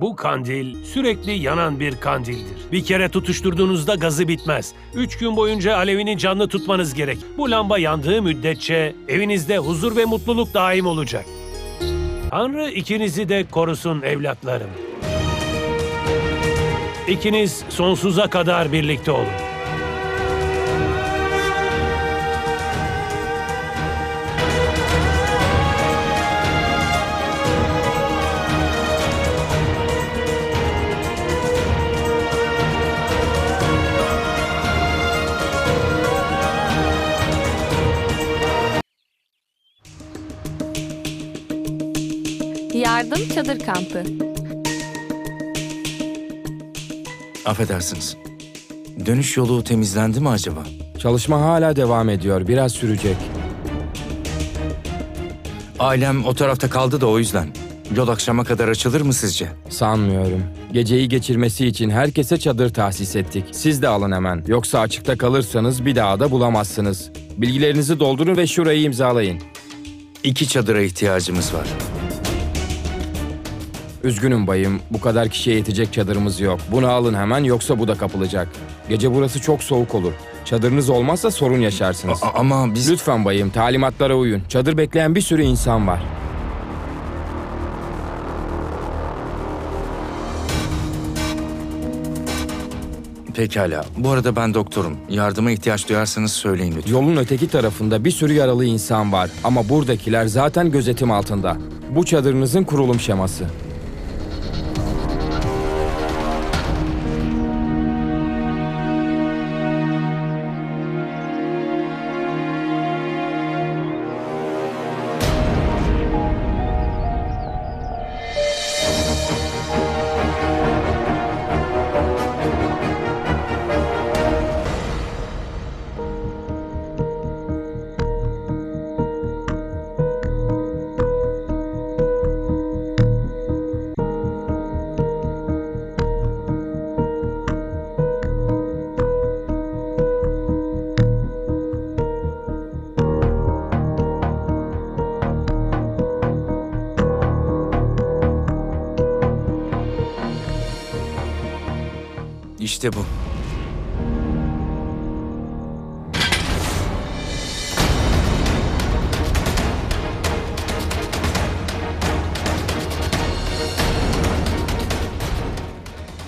Bu kandil sürekli yanan bir kandildir. Bir kere tutuşturduğunuzda gazı bitmez. 3 gün boyunca alevini canlı tutmanız gerek. Bu lamba yandığı müddetçe evinizde huzur ve mutluluk daim olacak. Tanrı ikinizi de korusun evlatlarım. İkiniz sonsuza kadar birlikte olun. Yardım Çadır Kampı. Affedersiniz. Dönüş yolu temizlendi mi acaba? Çalışma hala devam ediyor. Biraz sürecek. Ailem o tarafta kaldı da o yüzden. Yol akşama kadar açılır mı sizce? Sanmıyorum. Geceyi geçirmesi için herkese çadır tahsis ettik. Siz de alın hemen. Yoksa açıkta kalırsanız bir daha da bulamazsınız. Bilgilerinizi doldurun ve şurayı imzalayın. 2 çadıra ihtiyacımız var. Üzgünüm bayım, bu kadar kişiye yetecek çadırımız yok. Bunu alın hemen, yoksa bu da kapılacak. Gece burası çok soğuk olur. Çadırınız olmazsa sorun yaşarsınız. Ama biz... Lütfen bayım, talimatlara uyun. Çadır bekleyen bir sürü insan var. Pekala. Bu arada ben doktorum. Yardıma ihtiyaç duyarsanız söyleyin lütfen. Yolun öteki tarafında bir sürü yaralı insan var. Ama buradakiler zaten gözetim altında. Bu çadırınızın kurulum şeması. İşte bu.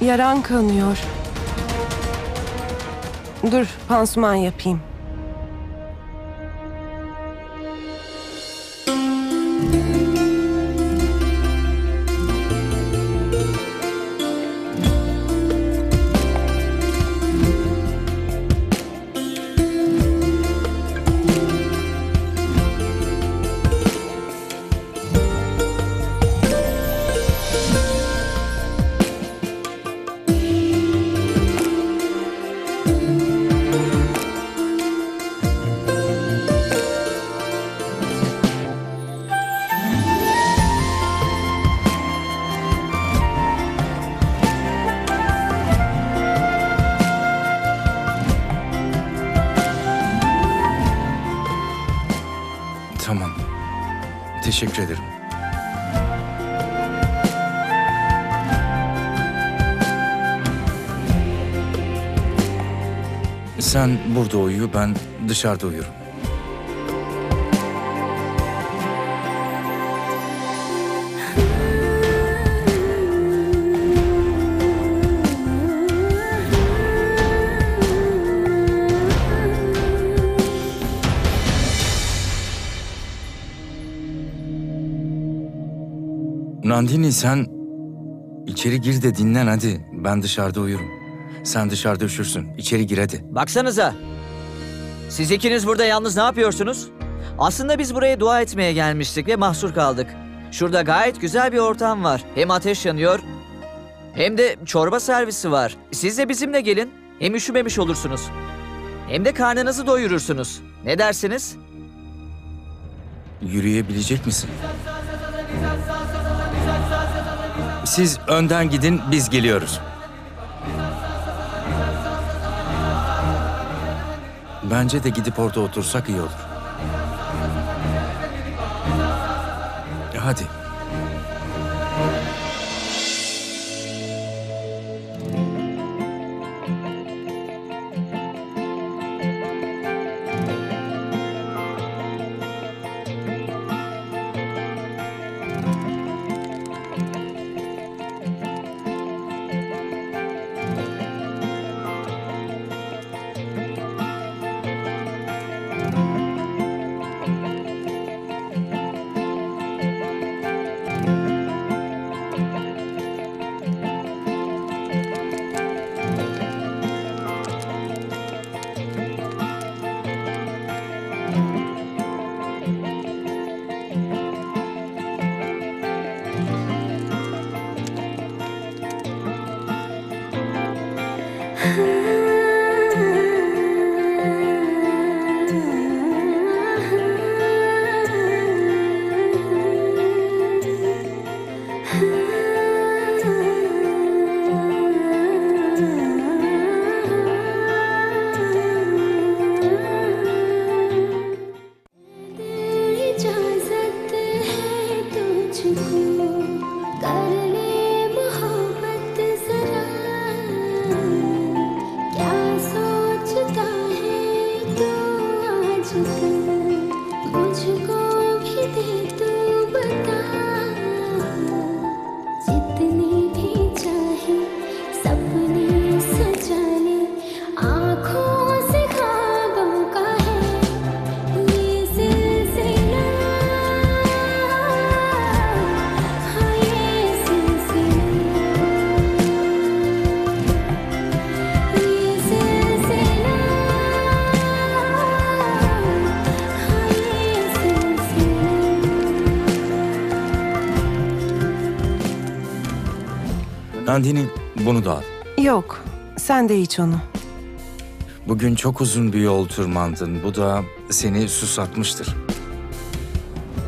Yaran kanıyor. Dur, pansuman yapayım. Tamam. Teşekkür ederim. Sen burada uyu, ben dışarıda uyurum. Nandini, sen içeri gir de dinlen hadi. Ben dışarıda uyurum. Sen dışarıda üşürsün. İçeri gir hadi. Baksanıza. Siz ikiniz burada yalnız ne yapıyorsunuz? Aslında biz buraya dua etmeye gelmiştik ve mahsur kaldık. Şurada gayet güzel bir ortam var. Hem ateş yanıyor hem de çorba servisi var. Siz de bizimle gelin. Hem üşümemiş olursunuz. Hem de karnınızı doyurursunuz. Ne dersiniz? Yürüyebilecek misin? Siz önden gidin, biz geliyoruz. Bence de gidip orada otursak iyi olur. Hadi. Nandini, bunu da al. Yok, sen de iç onu. Bugün çok uzun bir yol tırmandın. Bu da seni susatmıştır.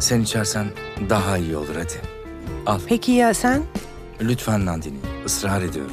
Sen içersen daha iyi olur, hadi. Al. Peki ya sen? Lütfen Nandini, ısrar ediyorum.